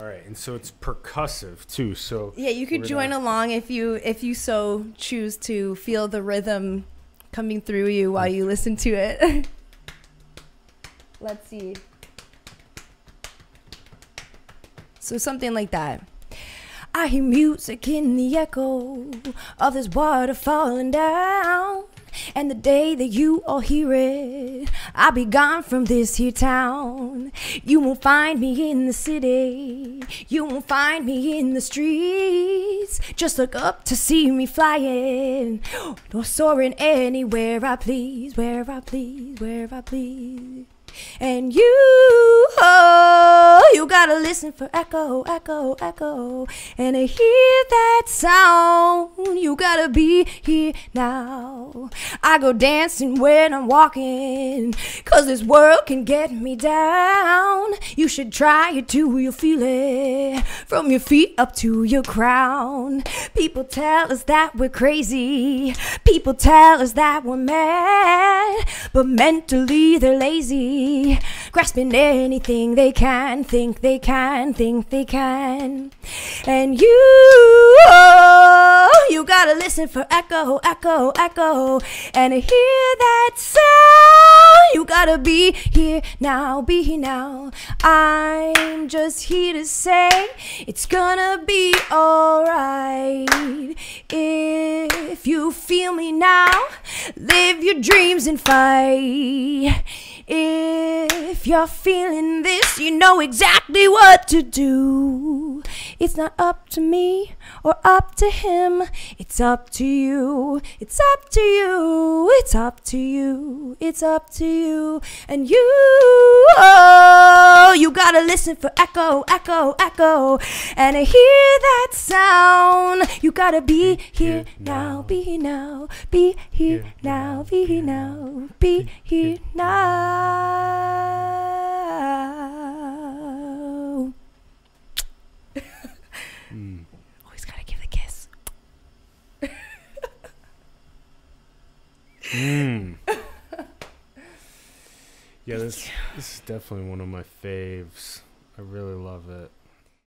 All right, and so it's percussive too. So yeah, you could join along if you so choose to feel the rhythm coming through you while you listen to it. Let's see. So something like that. I hear music in the echo of this water falling down. And the day that you all hear it, I'll be gone from this here town. You won't find me in the city, you won't find me in the streets. Just look up to see me flying or soaring anywhere I please, where I please, where I please. And you, oh, you gotta listen for echo, echo, echo. And to hear that sound, you gotta be here now. I go dancing when I'm walking, 'cause this world can get me down. You should try it till you feel it, from your feet up to your crown. People tell us that we're crazy, people tell us that we're mad, but mentally they're lazy, grasping anything they can, think they can, think they can. And you, oh, you gotta listen for echo, echo, echo. And to hear that sound, you gotta be here now, be here now. I'm just here to say it's gonna be alright. If you feel me now, live your dreams and fight. If you're feeling this, you know exactly what to do. It's not up to me or up to him. It's up to you. It's up to you. It's up to you. It's up to you. And you, oh, you gotta listen for echo, echo, echo. And to hear that sound, you gotta be here now, be here now, be here now, be here now, be here now. Always gotta give the kiss. Yeah, this is definitely one of my faves. I really love it.